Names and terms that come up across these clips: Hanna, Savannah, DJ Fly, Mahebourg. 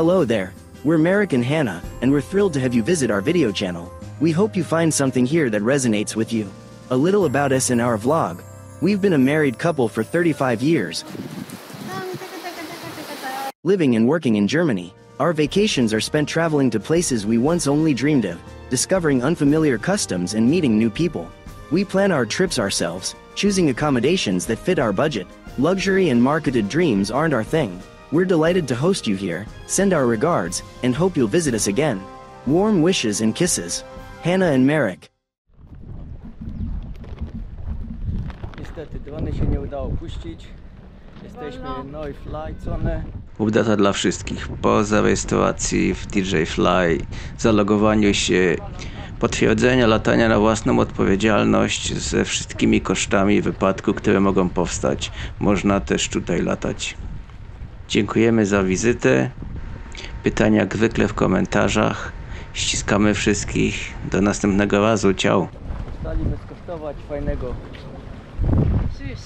Hello there, we're Mahebourg and Hanna, and we're thrilled to have you visit our video channel. We hope you find something here that resonates with you. A little about us and our vlog. We've been a married couple for 35 years, living and working in Germany. Our vacations are spent traveling to places we once only dreamed of, discovering unfamiliar customs and meeting new people. We plan our trips ourselves, choosing accommodations that fit our budget. Luxury and marketed dreams aren't our thing. We're delighted to host you here, send our regards, and hope you'll visit us again. Warm wishes and kisses. Hanna and Mahebourg. Niestety drony się nie udało puścić. Jesteśmy no i Fly, co my? Updata dla wszystkich. Po zarejestracji w DJ Fly, zalogowaniu się, potwierdzenia latania na własną odpowiedzialność ze wszystkimi kosztami wypadku, które mogą powstać. Można też tutaj latać. Dziękujemy za wizytę. Pytania jak zwykle w komentarzach. Ściskamy wszystkich. Do następnego razu. Ciao. Zostaliśmy skosztować fajnego. Sis.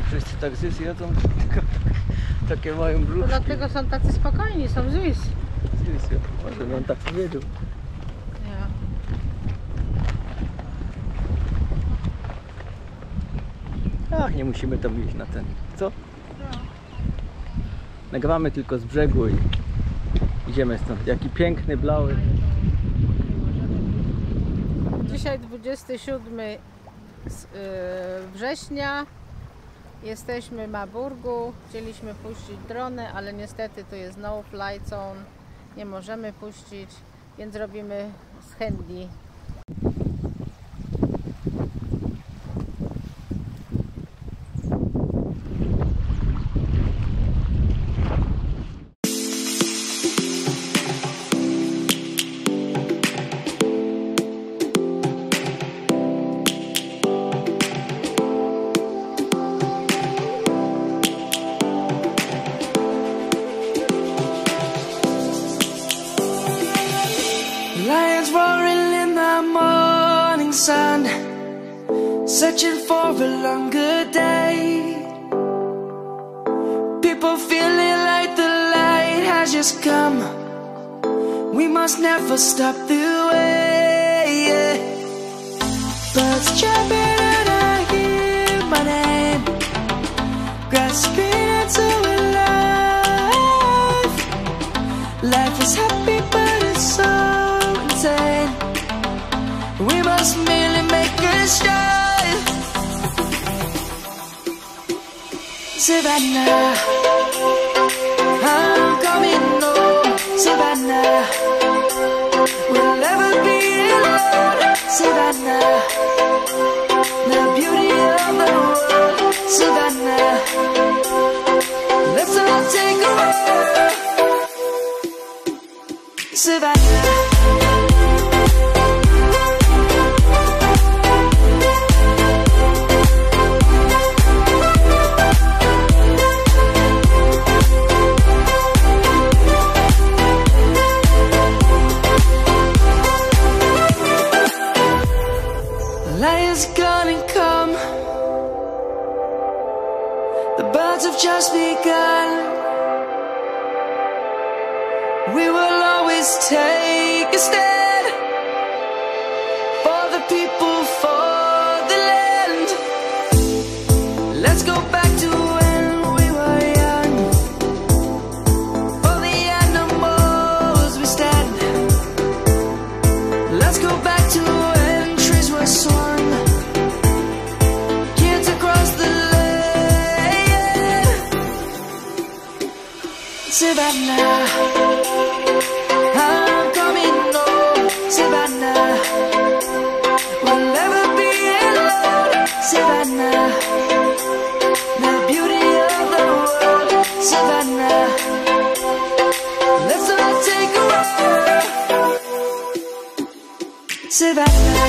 I wszyscy tak zys jedzą, takie mają brzuszki. Dlatego są tacy spokojni, są zys. Zys, może on tak powiedział. Ach, nie musimy tam iść na ten, co? Nagramy tylko z brzegu i idziemy stąd. Jaki piękny, biały. Dzisiaj 27 września. Jesteśmy w Mahebourgu, chcieliśmy puścić drony, ale niestety tu jest no fly zone, nie możemy puścić, więc robimy z handy. Sun, searching for a longer day. People feeling like the light has just come. We must never stop the way. Yeah. Birds jumping and I hear my name, grasping into a life. Life is happy but it's so insane. We must merely make a start. Savannah, I'm coming home. Savannah, we'll never be alone. Savannah, the beauty of the world. Savannah, let's all take a walk. Savannah. Lion's gonna come. The birds have just begun. We will always take a stand for the people, for the land. Let's go back to when we were young. For the animals we stand. Let's go back to when trees were swung. Savannah, I'm coming home. Savannah, we'll never be alone. Savannah, the beauty of the world. Savannah, let's all take a walk. Savannah. Savannah.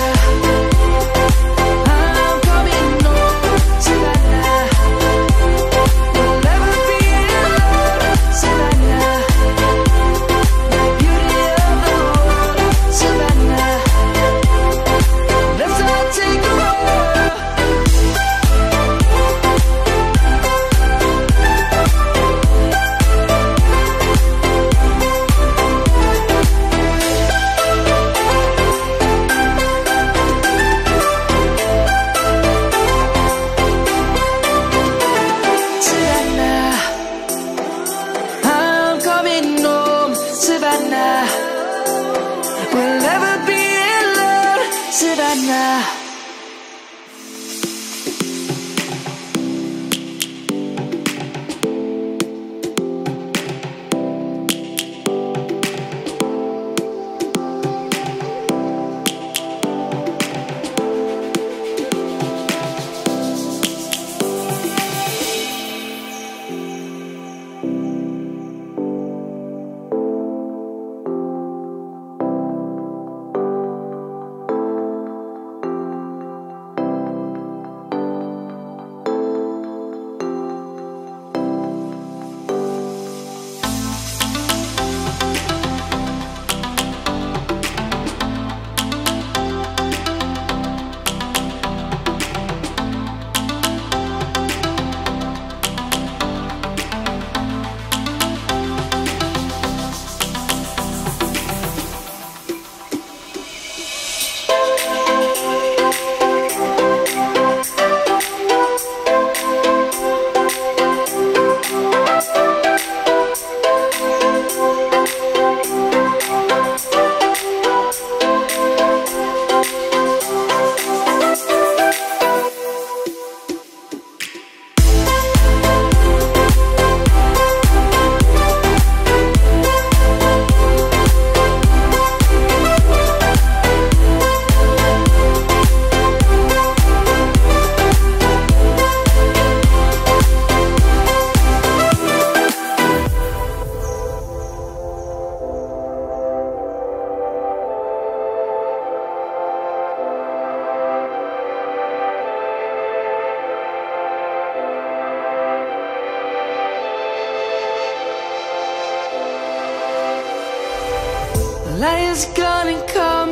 light is gonna come.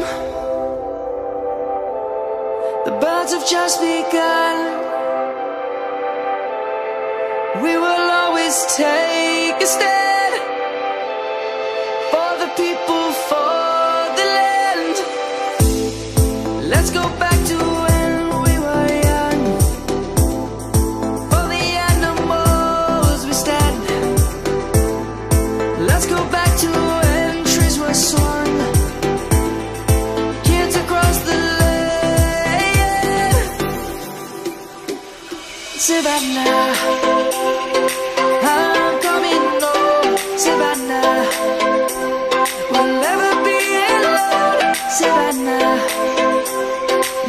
The birds have just begun. We will always take a stand for the people, for the land. Let's go back to when we were young. For the animals we stand. Let's go back to when trees were swung. Kids across the land. Savannah, Savannah,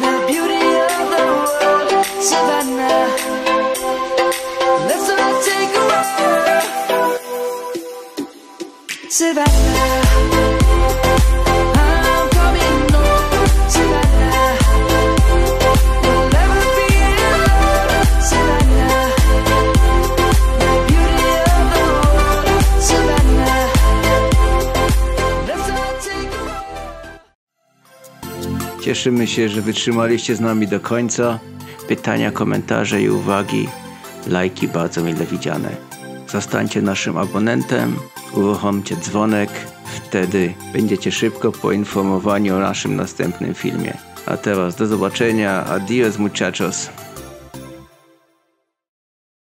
the beauty of the world, Savannah, let's all take a ride, Savannah. Cieszymy się, że wytrzymaliście z nami do końca. Pytania, komentarze i uwagi, lajki bardzo mile widziane. Zostańcie naszym abonentem, uruchomcie dzwonek, wtedy będziecie szybko poinformowani o naszym następnym filmie. A teraz do zobaczenia, adios muchachos.